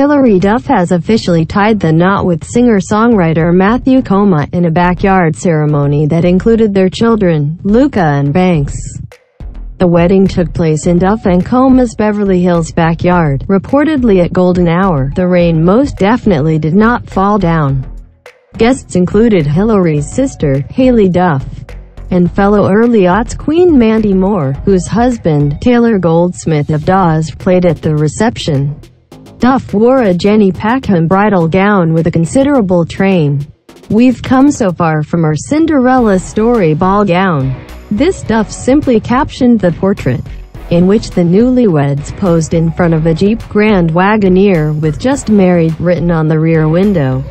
Hilary Duff has officially tied the knot with singer-songwriter Matthew Koma in a backyard ceremony that included their children, Luca and Banks. The wedding took place in Duff and Koma's Beverly Hills backyard, reportedly at golden hour. The rain most definitely did not fall down. Guests included Hilary's sister, Haylie Duff, and fellow early aughts queen Mandy Moore, whose husband, Taylor Goldsmith of Dawes, played at the reception. Duff wore a Jenny Packham bridal gown with a considerable train. "We've come so far from our Cinderella story ball gown." This Duff simply captioned the portrait, in which the newlyweds posed in front of a Jeep Grand Wagoneer with "Just Married" written on the rear window.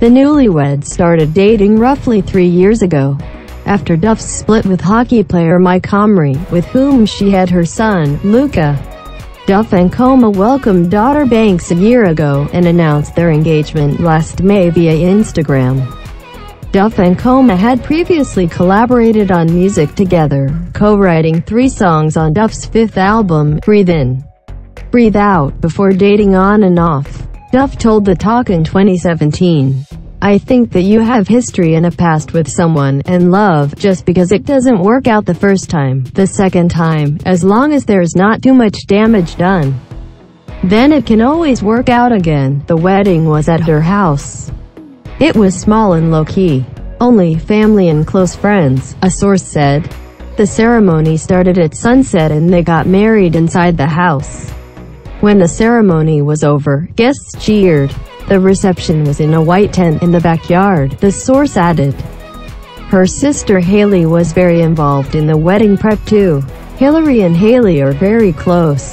The newlyweds started dating roughly 3 years ago, after Duff's split with hockey player Mike Comrie, with whom she had her son, Luca. Duff and Koma welcomed daughter Banks a year ago and announced their engagement last May via Instagram. Duff and Koma had previously collaborated on music together, co-writing 3 songs on Duff's 5th album, Breathe In, Breathe Out, before dating on and off. Duff told The Talk in 2017, "I think that you have history and a past with someone, and love, just because it doesn't work out the first time, the second time, as long as there's not too much damage done, then it can always work out again." The wedding was at her house. "It was small and low-key. Only family and close friends," a source said. The ceremony started at sunset and they got married inside the house. When the ceremony was over, guests cheered. The reception was in a white tent in the backyard, the source added. Her sister Haylie was very involved in the wedding prep too. "Hilary and Haylie are very close.